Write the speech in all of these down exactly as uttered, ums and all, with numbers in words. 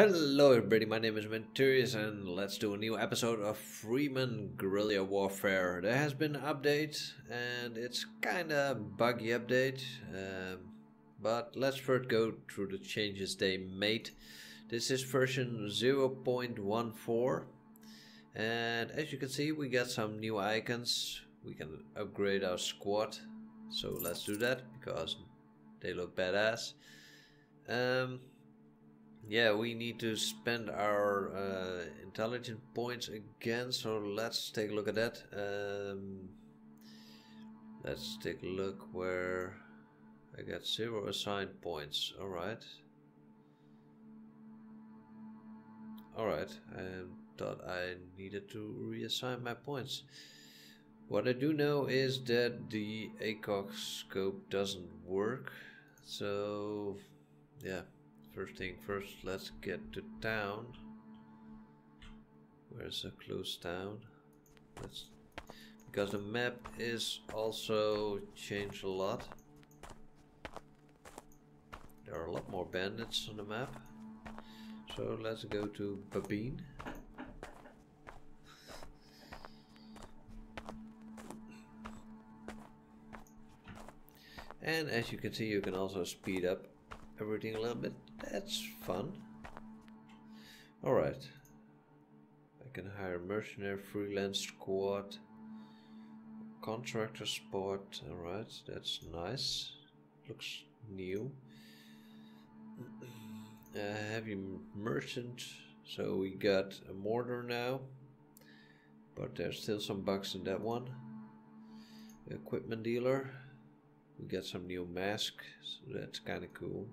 Hello everybody, my name is Menturius and let's do a new episode of Freeman Guerrilla Warfare. There has been an update and it's kinda buggy update, um, but let's first go through the changes they made. This is version zero point one four and as you can see we got some new icons. We can upgrade our squad, so let's do that because they look badass. Um, Yeah, we need to spend our uh, intelligence points again, so let's take a look at that. Um, let's take a look where I got zero assigned points. Alright. Alright, I thought I needed to reassign my points. What I do know is that the ACOG scope doesn't work, so yeah. First thing first, let's get to town. Where's the close town? Let's, because the map is also changed a lot. There are a lot more bandits on the map. So let's go to Babine. And as you can see, you can also speed up everything a little bit. That's fun. Alright. I can hire mercenary, freelance squad, contractor spot. Alright, that's nice. Looks new. Uh, heavy merchant. So we got a mortar now. But there's still some bugs in that one. Equipment dealer. We got some new mask. So that's kind of cool.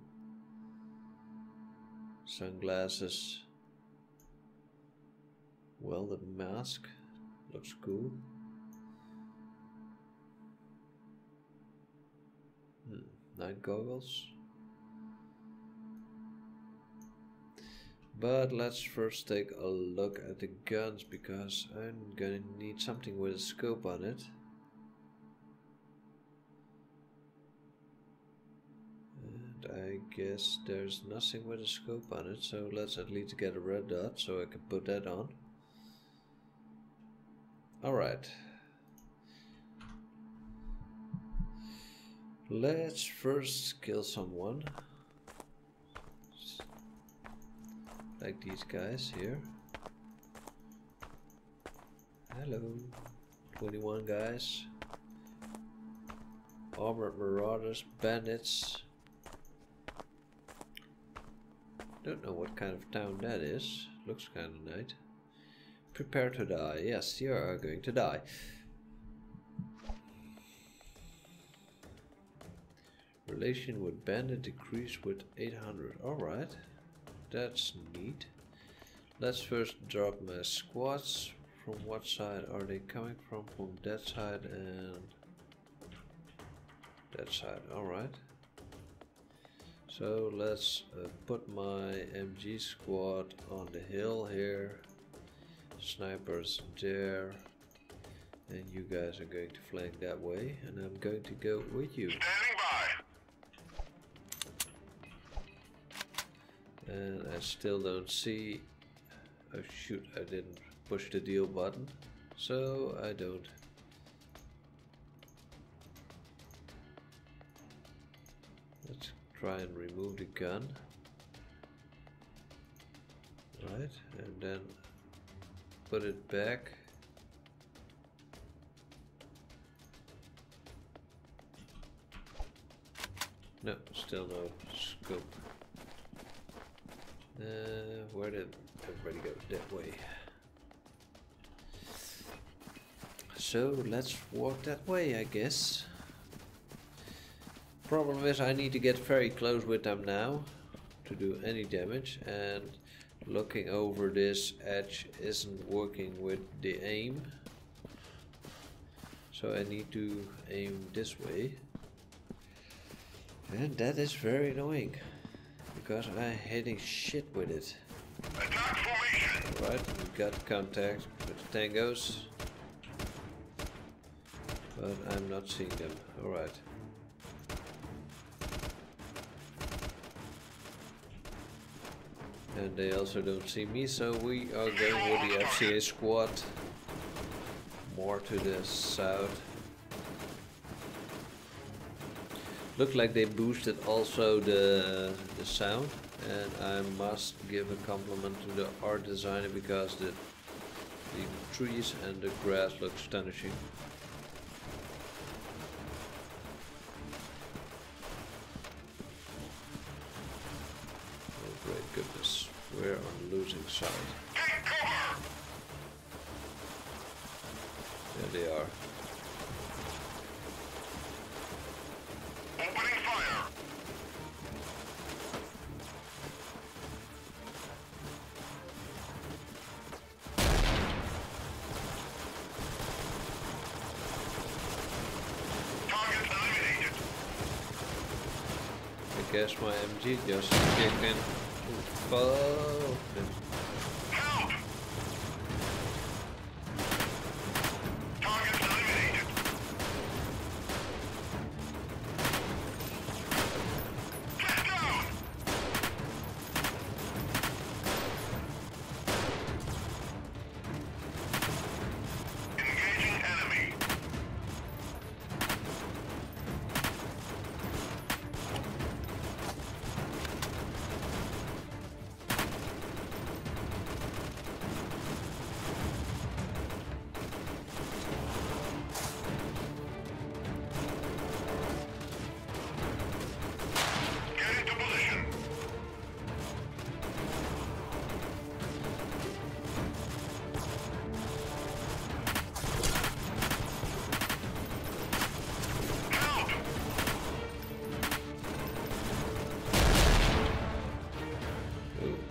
Sunglasses, welded mask, looks cool. Hmm. Night goggles. But let's first take a look at the guns because I'm gonna need something with a scope on it. I guess there's nothing with a scope on it, so let's at least get a red dot so I can put that on. Alright. Let's first kill someone. Like these guys here. Hello, twenty-one guys. Armored marauders, bandits. Don't know what kind of town that is. Looks kind of nice. Prepare to die. Yes, you are going to die. Relation with bandit decreased with eight hundred. Alright. That's neat. Let's first drop my squads. From what side are they coming from? From that side and that side. Alright. So let's uh, put my M G squad on the hill here, snipers there, and you guys are going to flank that way, and I'm going to go with you. Standing by! And I still don't see, oh shoot, I didn't push the deal button, so I don't. Let's try and remove the gun, right, and then put it back. No, still no scope. Uh, where did everybody go? That way. So let's walk that way, I guess. Problem is I need to get very close with them now to do any damage, and looking over this edge isn't working with the aim, so I need to aim this way, and that is very annoying because I'm hitting shit with it. Attack formation. Alright, we got contact with the tangos, but I'm not seeing them. Alright. And they also don't see me, so we are going with the F C A squad. More to the south. Look like they boosted also the, the sound. And I must give a compliment to the art designer because the, the trees and the grass look astonishing. Oh great goodness, we're on the losing side. There they are. I guess my M G just kicked in. Oh, help! Target eliminated. Get down! Engaging enemy.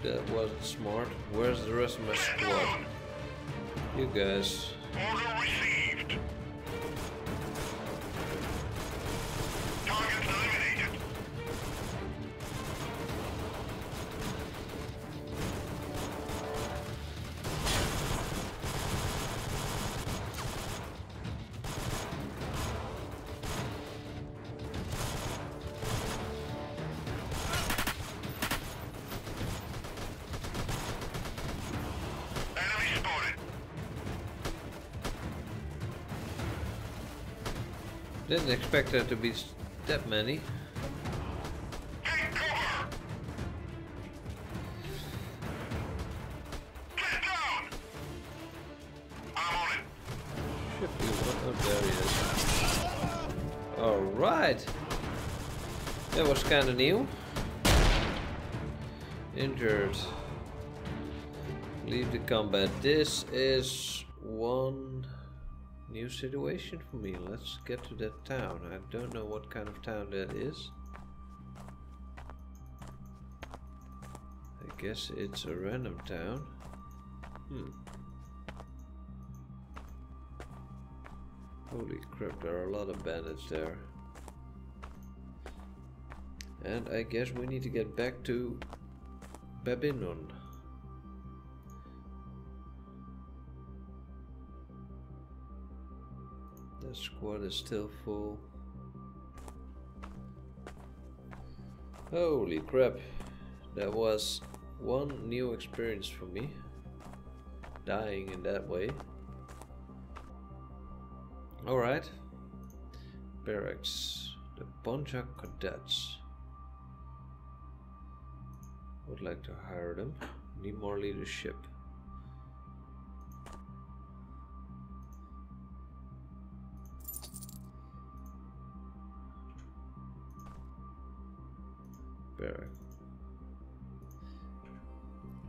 That wasn't smart. Where's the rest of my squad? You guys. Order received. Target eliminated. Didn't expect there to be that many. Should be one. Oh, there he is. Alright! That was kinda new. Injured. Leave the combat. This is one new situation for me. Let's get to that town. I don't know what kind of town that is. I guess it's a random town. Hmm. Holy crap, there are a lot of bandits there. And I guess we need to get back to Babinon. The squad is still full. Holy crap, that was one new experience for me, dying in that way. Alright, barracks, the Ponsse cadets. Would like to hire them, need more leadership.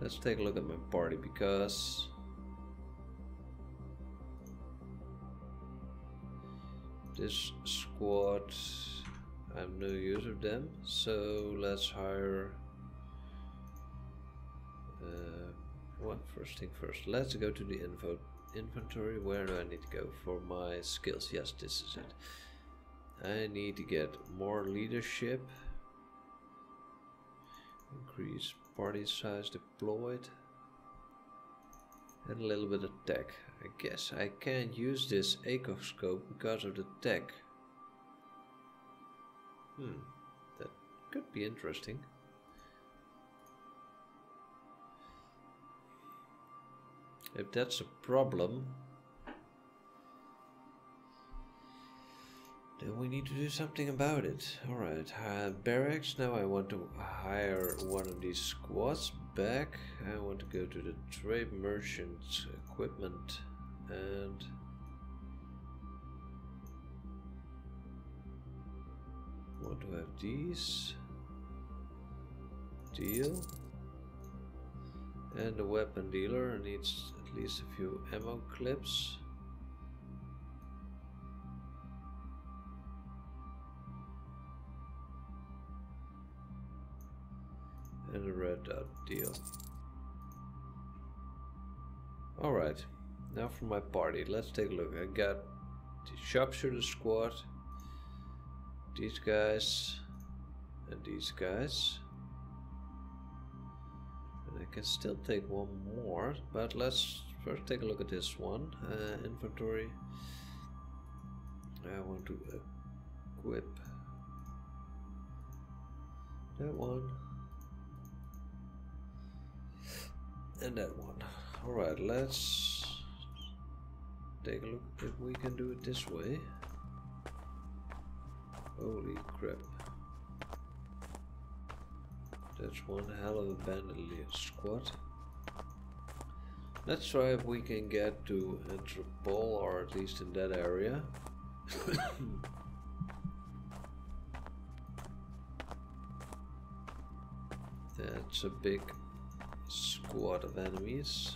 Let's take a look at my party because this squad, I'm no use of them, so let's hire uh, what first thing first, let's go to the info inventory. Where do I need to go for my skills? Yes, this is it. I need to get more leadership. Increase party size deployed and a little bit of tech. I guess I can't use this ACOG scope because of the tech. Hmm, that could be interesting. If that's a problem, then we need to do something about it. Alright, uh, barracks. Now I want to hire one of these squads back. I want to go to the trade merchant equipment and... want to have these. Deal. And the weapon dealer needs at least a few ammo clips. And a red dot deal. Alright, now for my party. Let's take a look. I got the sharpshooter squad, these guys, and these guys. And I can still take one more, but let's first take a look at this one. Uh, inventory. I want to equip that one. And that one. Alright, let's take a look if we can do it this way. Holy crap. That's one hell of a bandolier squad. Let's try if we can get to Entrepot, or at least in that area. That's a big squad of enemies.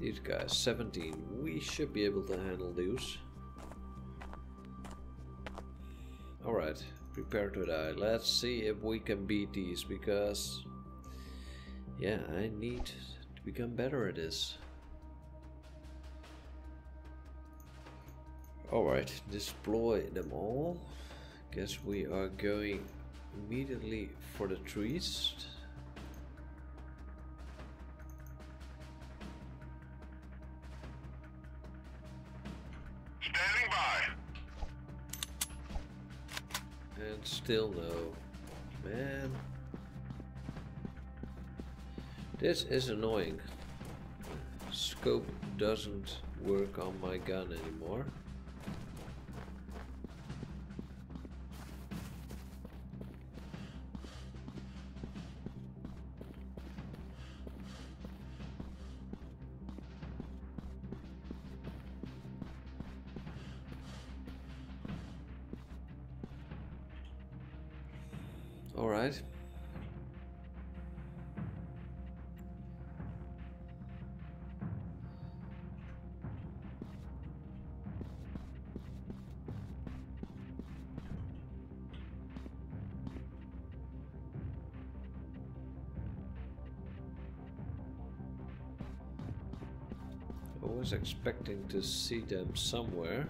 These guys, seventeen. We should be able to handle these. Alright, prepare to die. Let's see if we can beat these, because yeah, I need to become better at this. Alright, deploy them all. Guess we are going immediately for the trees. Standing by. And still no. Man. This is annoying. Scope doesn't work on my gun anymore. Alright. I was expecting to see them somewhere.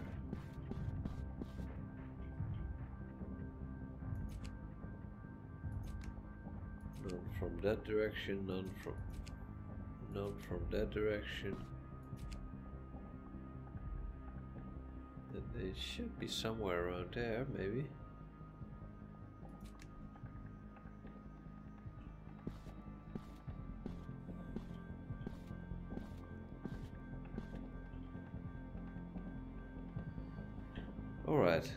From that direction, none from none from that direction. And they should be somewhere around there, maybe. Alright,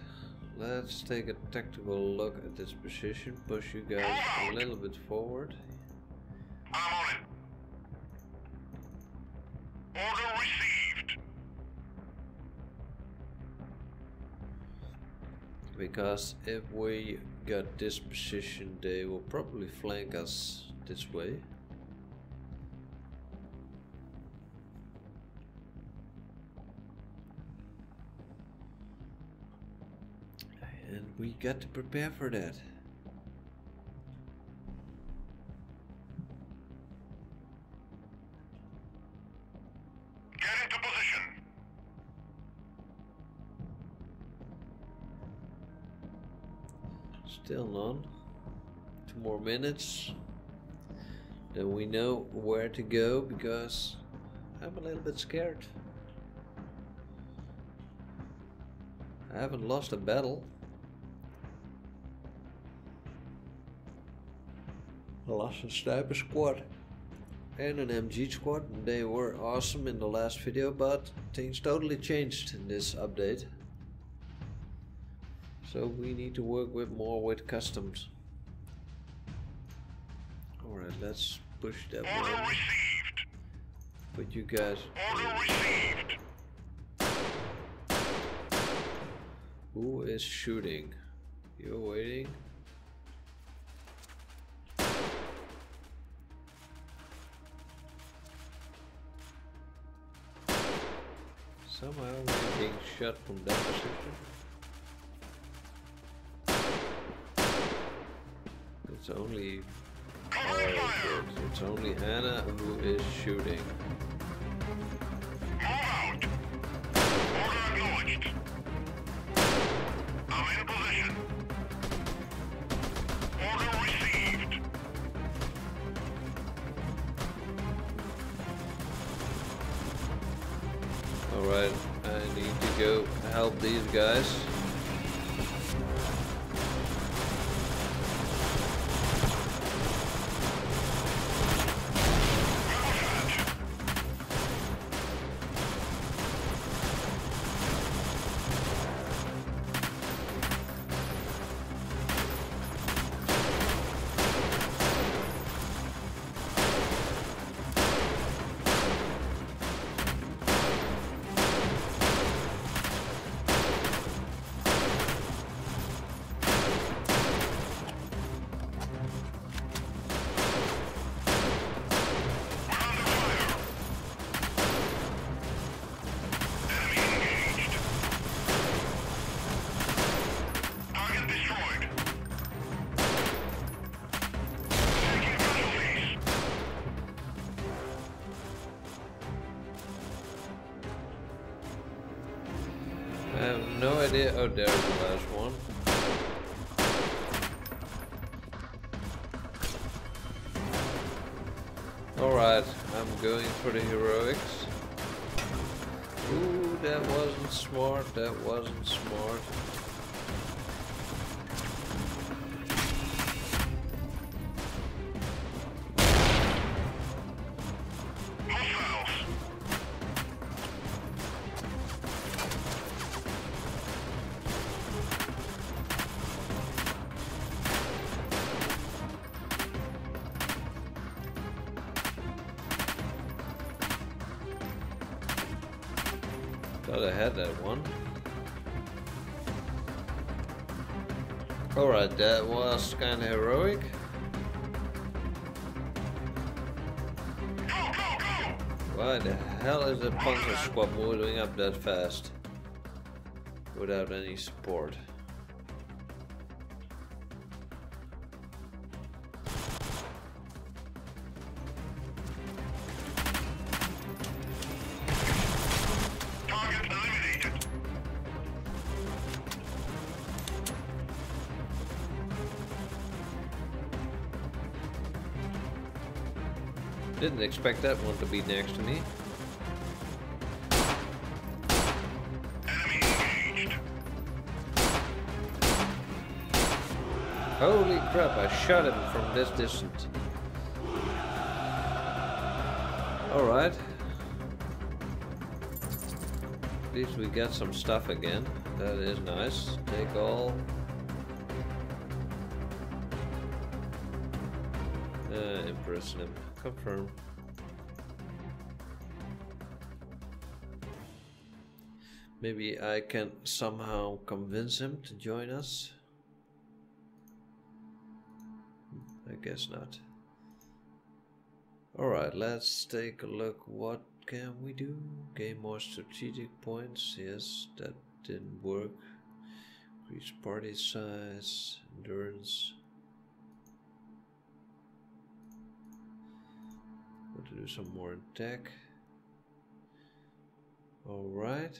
let's take a tactical look at this position. Push you guys a little bit forward. I'm on it. Order received. Because if we got this position, they will probably flank us this way. And we got to prepare for that. Get into position. Still none. Two more minutes. Then we know where to go, because I'm a little bit scared. I haven't lost a battle. I lost a sniper squad and an M G squad. They were awesome in the last video, but things totally changed in this update. So we need to work with more with customs. Alright, let's push that one. But you guys... Order received. Who is shooting? You're waiting. Somehow we're being shot from that position. It's only... Oh, it's only Anna who is shooting. Alright, I need to go help these guys. I have no idea. Oh, there's the last one. Alright, I'm going for the heroics. Ooh, that wasn't smart, that wasn't smart. Thought I had that one. Alright, that was kinda heroic. Why the hell is the Panzer squad moving up that fast? Without any support. Didn't expect that one to be next to me. Enemy engaged. Holy crap, I shot him from this distance. Alright. At least we got some stuff again. That is nice. Take all. Uh, imprison him. Confirm. Maybe I can somehow convince him to join us. I guess not. Alright, let's take a look. What can we do? Gain more strategic points. Yes, that didn't work. Increase party size, endurance. To do some more attack. All right.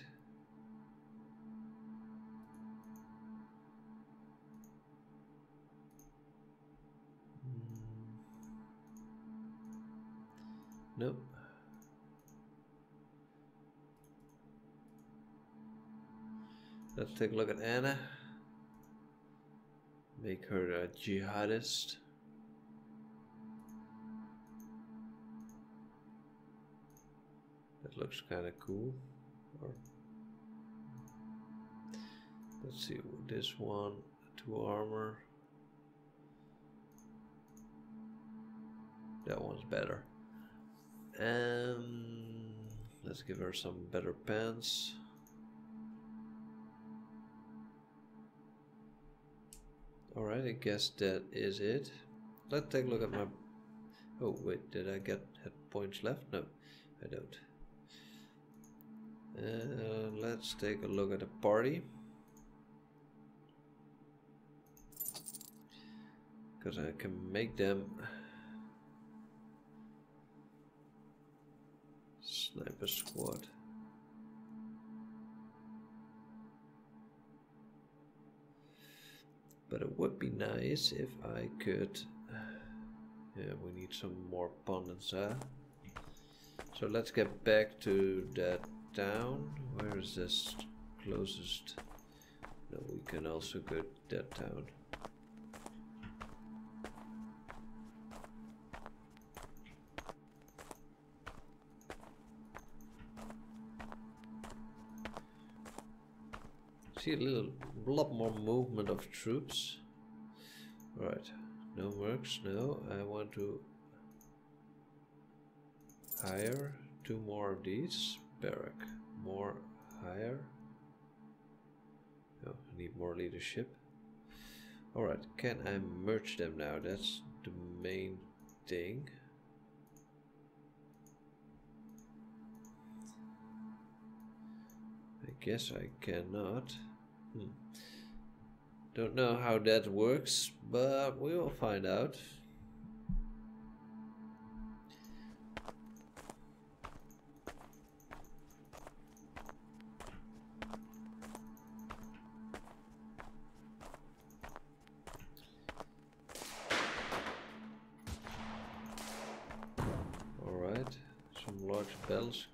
Mm. Nope. Let's take a look at Anna. Make her a jihadist. That looks kind of cool. Or let's see, this one, two armor. That one's better. Um, let's give her some better pants. Alright, I guess that is it. Let's take a look at my... Oh wait, did I get points left? No, I don't. Uh, let's take a look at the party, because I can make them sniper squad. But it would be nice if I could... Yeah, we need some more pundits, huh? So let's get back to that town. Where is this closest? No, we can also go to that town. See a little, lot more movement of troops. Right. No works, no. I want to hire two more of these. Barrack, more, hire. Oh, I need more leadership. Alright, can I merge them now? That's the main thing. I guess I cannot. Hmm. Don't know how that works, but we will find out. All right, some large bells.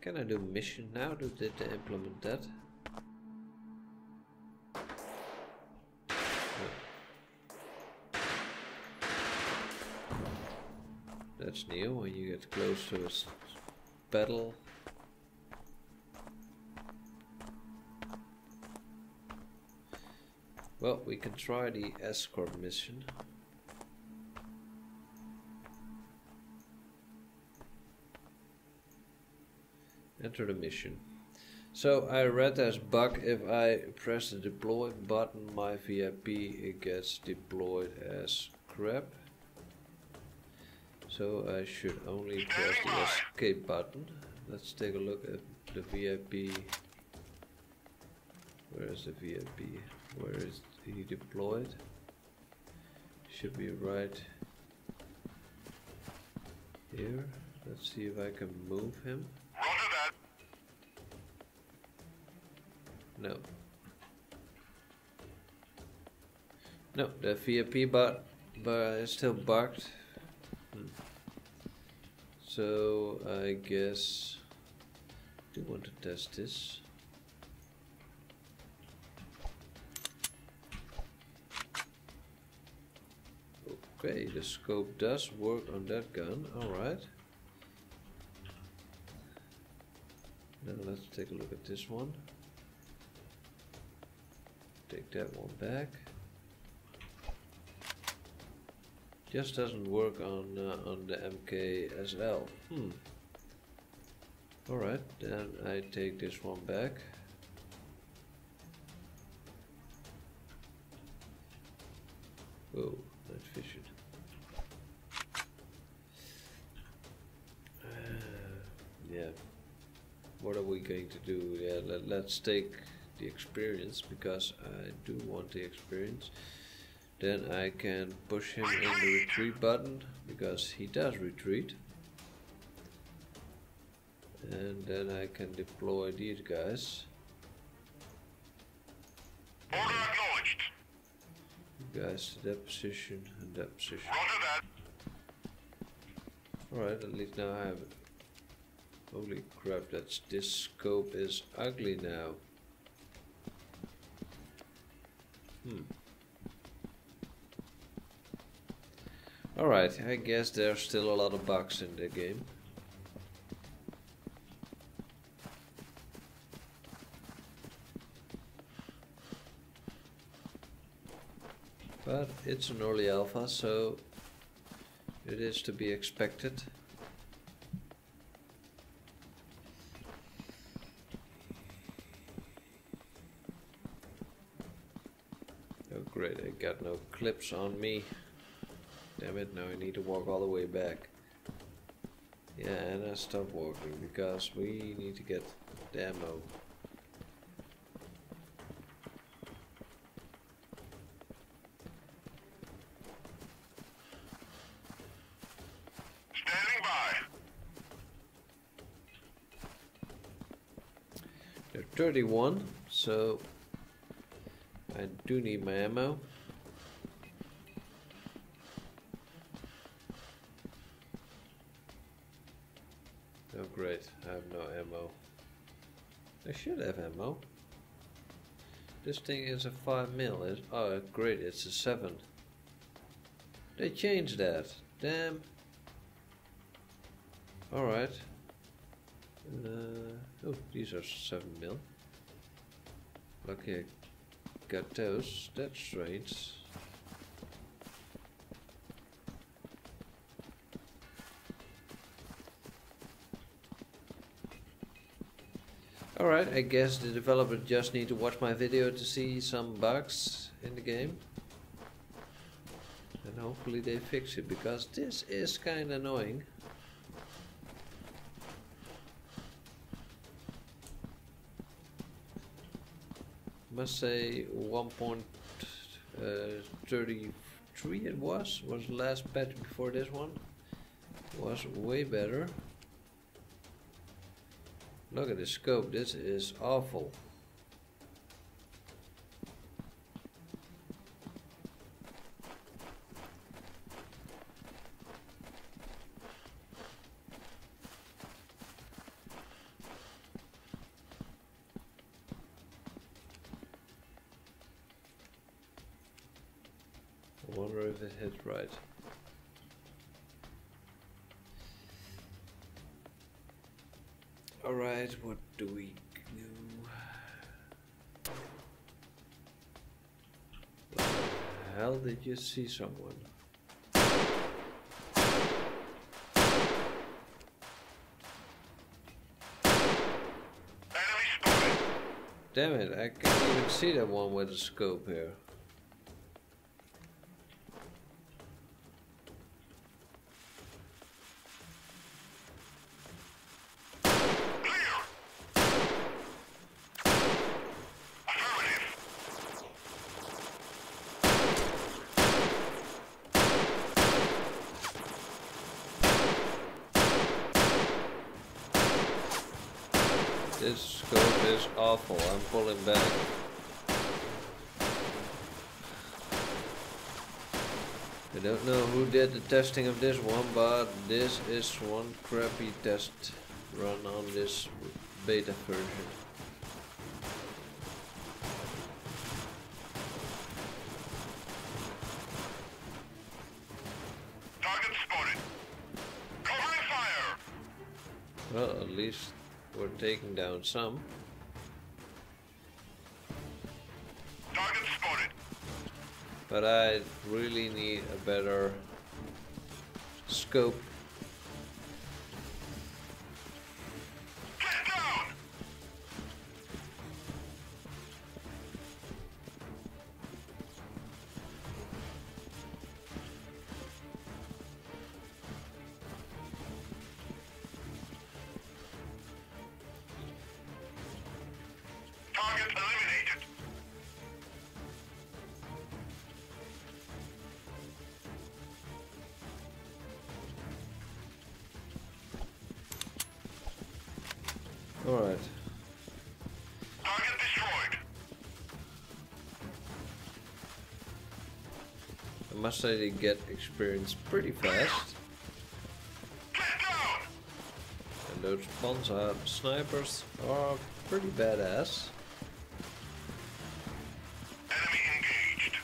Can I do mission now? Did they implement that? That's new. When you get close to a battle, well, we can try the escort mission. Enter the mission. So I read as bug if I press the deploy button, my V I P gets deployed as crap. So I should only press the escape button. Let's take a look at the V I P. Where is the V I P? Where is he deployed? Should be right here. Let's see if I can move him. Roger that. No. No, the V I P but but it's still bugged. Hmm. So I guess I do want to test this. Okay, the scope does work on that gun, alright. Now let's take a look at this one. Take that one back. Just doesn't work on uh, on the M K S L. Hmm. All right, then I take this one back. Oh, that fish it. Uh, yeah. What are we going to do? Yeah, let, let's take the experience, because I do want the experience. Then I can push him in the retreat button, because he does retreat. And then I can deploy these guys. Order acknowledged. You guys to that position and that position. Roger that. Alright, at least now I have it. Holy crap, that's, this scope is ugly now. Hmm. Alright, I guess there's still a lot of bugs in the game. But it's an early alpha, so it is to be expected. Oh great, I got no clips on me. Damn it, now I need to walk all the way back. Yeah, and I stopped walking because we need to get ammo. Standing by. They're thirty-one, so I do need my ammo. Oh great, I have no ammo. I should have ammo. This thing is a five mil. It's, oh great, it's a seven. They changed that. Damn. Alright. Uh, oh, these are seven mil. Lucky I got those. That's strange. Alright, I guess the developer just need to watch my video to see some bugs in the game. And hopefully they fix it, because this is kind of annoying. Must say one point three three uh, it was, was the last patch before this one. Was way better. Look at the scope, this is awful. I wonder if it hit right. Alright, what do we do? What the hell, did you see someone? Damn it, I can't even see that one with the scope here. This scope is awful, I'm pulling back. I don't know who did the testing of this one, but this is one crappy test run on this beta version. Target spotted. Covering fire. Well, at least we're taking down some. Target spotted. But I really need a better scope. Get down. Alright. Target destroyed. I must say they get experience pretty fast. Get down. And those Ponsse snipers are pretty badass. Enemy engaged.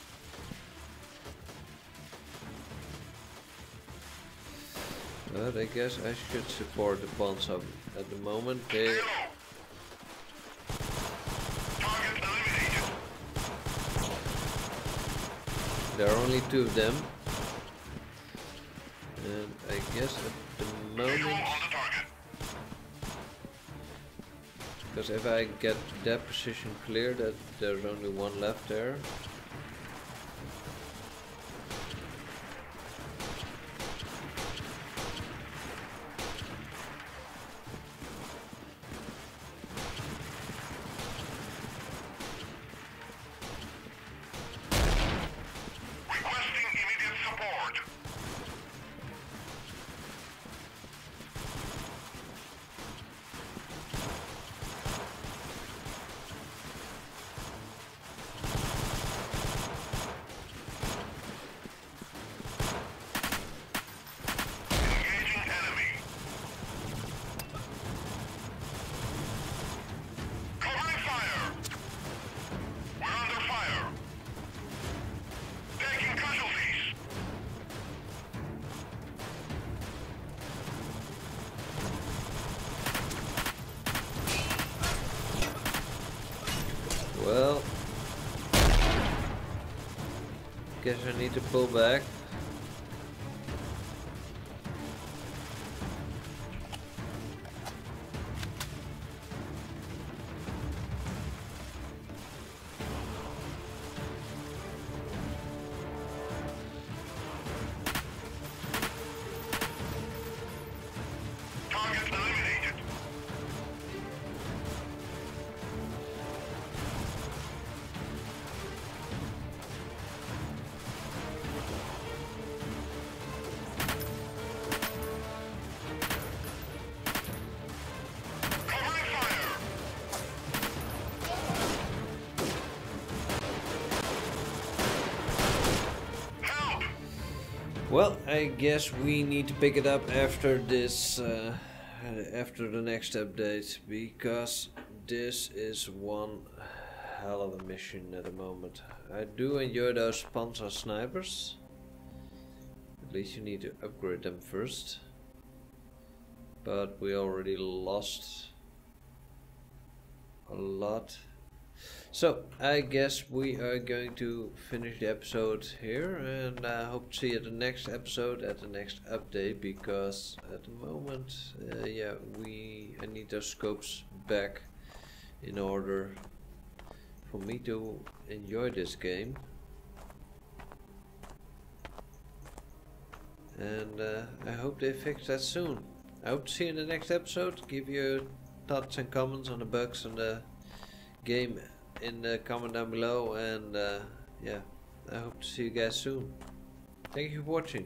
But I guess I should support the Ponsse. At the moment, they... Target eliminated. There are only two of them. And I guess at the moment... Because if I get that position clear, that there's only one left there. Guess I need to pull back. Well, I guess we need to pick it up after this, uh, after the next update, because this is one hell of a mission at the moment. I do enjoy those Panzer snipers. At least you need to upgrade them first. But we already lost a lot. So, I guess we are going to finish the episode here, and I hope to see you at the next episode, at the next update, because at the moment, uh, yeah, we I need those scopes back in order for me to enjoy this game. And uh, I hope they fix that soon. I hope to see you in the next episode, give your thoughts and comments on the bugs and the game in the comment down below, and uh, yeah, I hope to see you guys soon. Thank you for watching.